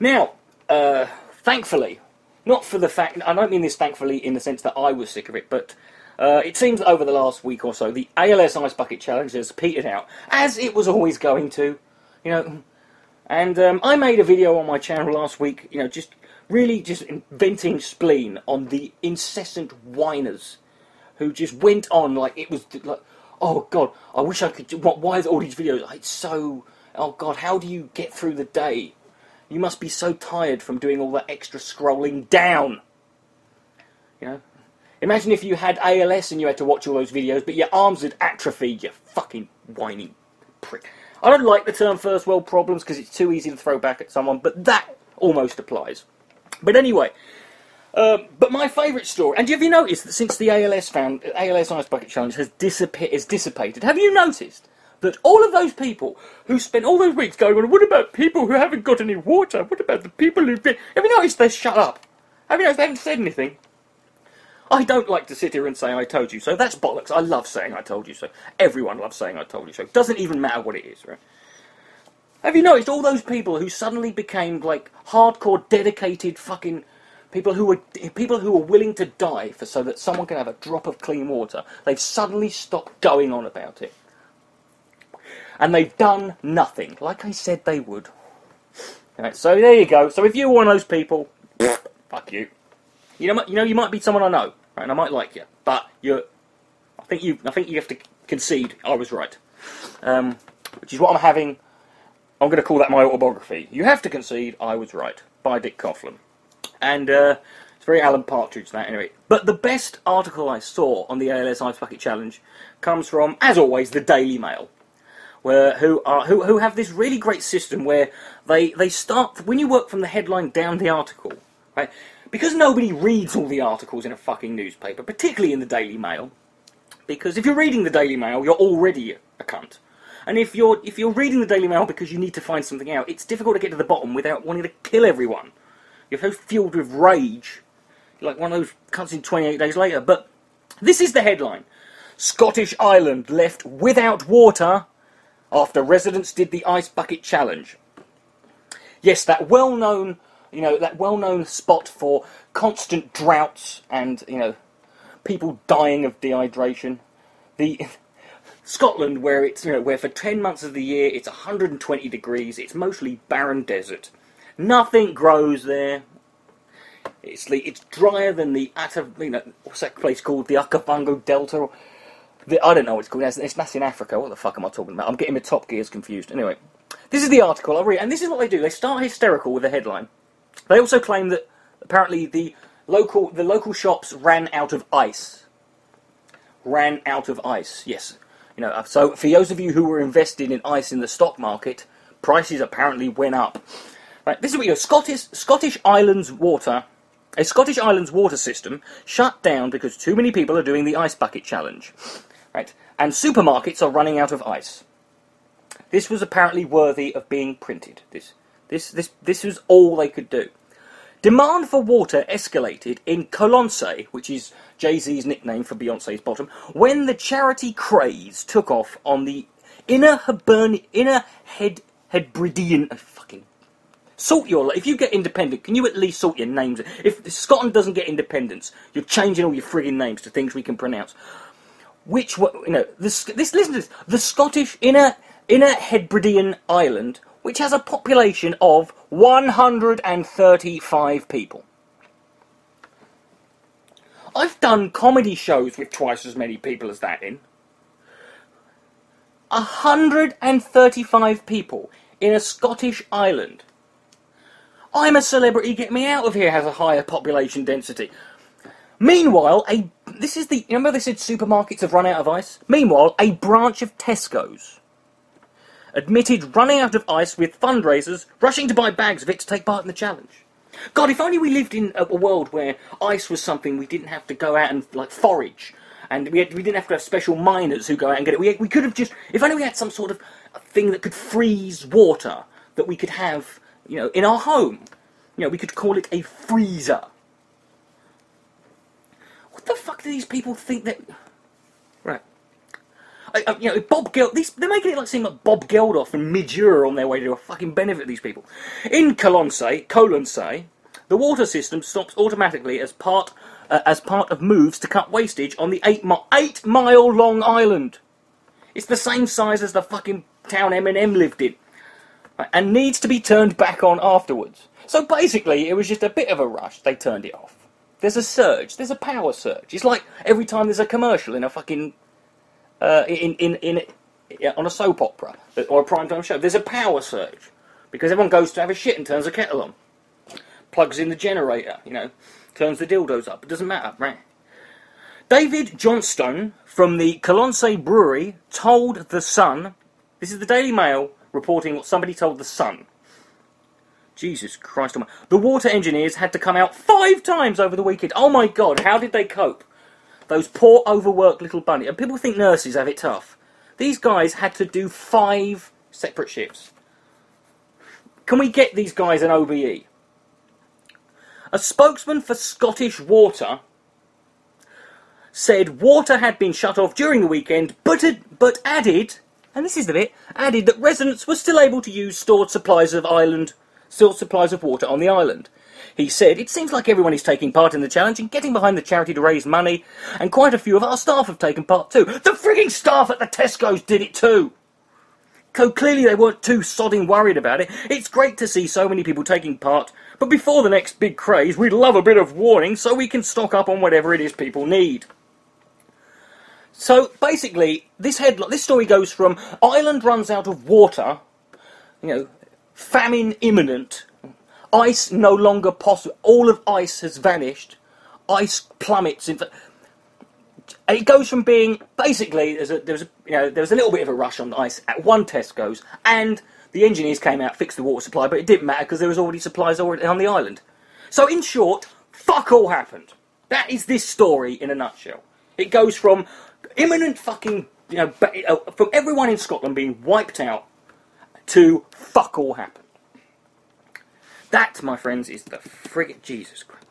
Now, thankfully, not for the fact, I don't mean this thankfully in the sense that I was sick of it, but it seems that over the last week or so, the ALS Ice Bucket Challenge has petered out, as it was always going to, you know. And I made a video on my channel last week, you know, just venting spleen on the incessant whiners who just went on like it was, like, oh God, I wish I could, why is all these videos, it's so, oh God, how do you get through the day? You must be so tired from doing all that extra scrolling down. You know? Imagine if you had ALS and you had to watch all those videos, but your arms had atrophied, you fucking whining prick. I don't like the term first world problems because it's too easy to throw back at someone, but that almost applies. But anyway, but my favourite story, and have you noticed that since the ALS Ice Bucket Challenge has dissipated, have you noticed that all of those people who spent all those weeks going, well, what about people who haven't got any water? What about the people who've been... Have you noticed they shut up? Have you noticed they haven't said anything? I don't like to sit here and say I told you so. That's bollocks. I love saying I told you so. Everyone loves saying I told you so. It doesn't even matter what it is, right? Have you noticed all those people who suddenly became, like, hardcore, dedicated fucking people who were willing to die for so that someone can have a drop of clean water? They've suddenly stopped going on about it. And they've done nothing, like I said they would. Right, so there you go. So if you're one of those people, fuck you. You know, you might be someone I know, right? And I might like you, but you're. I think you have to concede I was right, which is what I'm having. I'm going to call that my autobiography. You have to concede I was right, by Dick Coughlan. And it's very Alan Partridge, that, anyway. But the best article I saw on the ALS Ice Bucket Challenge comes from, as always, the Daily Mail, who have this really great system where they start, when you work from the headline down the article, right? Because nobody reads all the articles in a fucking newspaper, particularly in the Daily Mail, because if you're reading the Daily Mail, you're already a cunt. And if you're reading the Daily Mail because you need to find something out, it's difficult to get to the bottom without wanting to kill everyone. You're so fueled with rage, like one of those cunts in 28 Days Later. But this is the headline. Scottish Island left without water after residents did the Ice Bucket Challenge. Yes, that well-known, you know, that well-known spot for constant droughts and, you know, people dying of dehydration. The... Scotland, where it's, you know, where for 10 months of the year it's 120 degrees, it's mostly barren desert. Nothing grows there. It's drier than the what's that place called, the Okavango Delta? Or the, I don't know what it's called. That's in Africa. What the fuck am I talking about? I'm getting my Top Gears confused. Anyway, this is the article I'll read, and this is what they do. They start hysterical with a headline. They also claim that apparently the local shops ran out of ice. Ran out of ice. Yes. You know, so for those of you who were invested in ice in the stock market, prices apparently went up. Right, this is what you know. A Scottish Islands water system shut down because too many people are doing the Ice Bucket Challenge. Right, and supermarkets are running out of ice. This was apparently worthy of being printed. This was all they could do. Demand for water escalated in Colonsay, which is Jay-Z's nickname for Beyonce's bottom, when the charity craze took off on the Inner Hebridean... Oh, fucking... Sort your... If you get independent, can you at least sort your names? If Scotland doesn't get independence, you're changing all your friggin' names to things we can pronounce. Which, you know... Listen to this. The Scottish Inner Hebridean island... which has a population of 135 people. I've done comedy shows with twice as many people as that in. 135 people in a Scottish island. I'm a Celebrity, Get Me Out of Here has a higher population density. Meanwhile, remember they said supermarkets have run out of ice? Meanwhile, a branch of Tesco's admitted running out of ice with fundraisers rushing to buy bags of it to take part in the challenge. God, if only we lived in a world where ice was something we didn't have to go out and, like, forage, and we didn't have to have special miners who go out and get it. We could have just... If only we had some sort of thing that could freeze water that we could have, you know, in our home. You know, we could call it a freezer. What the fuck do these people think that... Right. You know, Bob Geldof, they're making it like seem like Bob Geldof and Midura on their way to do a fucking benefit, these people. In Colonsay, the water system stops automatically as part of moves to cut wastage on the 8 mile long island. It's the same size as the fucking town Eminem lived in, right, and needs to be turned back on afterwards. So basically, it was just a bit of a rush. They turned it off. There's a surge. There's a power surge. It's like every time there's a commercial in a fucking on a soap opera or a primetime show. There's a power surge because everyone goes to have a shit and turns the kettle on, plugs in the generator, you know, turns the dildos up. It doesn't matter, right? David Johnstone from the Colonsay Brewery told The Sun. This is the Daily Mail reporting what somebody told The Sun. Jesus Christ almighty. The water engineers had to come out 5 times over the weekend. Oh my God, how did they cope? Those poor overworked little bunnies. And people think nurses have it tough. These guys had to do 5 separate shifts. Can we get these guys an OBE? A spokesman for Scottish Water said water had been shut off during the weekend, but added, and this is the bit, added that residents were still able to use stored supplies of water on the island. He said, "It seems like everyone is taking part in the challenge and getting behind the charity to raise money, and quite a few of our staff have taken part too." The frigging staff at the Tesco's did it too! So clearly they weren't too sodding worried about it. It's great to see so many people taking part, but before the next big craze, we'd love a bit of warning so we can stock up on whatever it is people need. So basically, this story goes from island runs out of water, you know, famine imminent, ice no longer possible, all of ice has vanished, ice plummets. It goes from being basically there was a little bit of a rush on ice at one Tesco's, and the engineers came out, fixed the water supply, but it didn't matter because there was already supplies on the island. So in short, fuck all happened. That is this story in a nutshell. It goes from imminent fucking, you know, from everyone in Scotland being wiped out, to fuck all happened. That, my friends, is the friggin' Jesus Christ.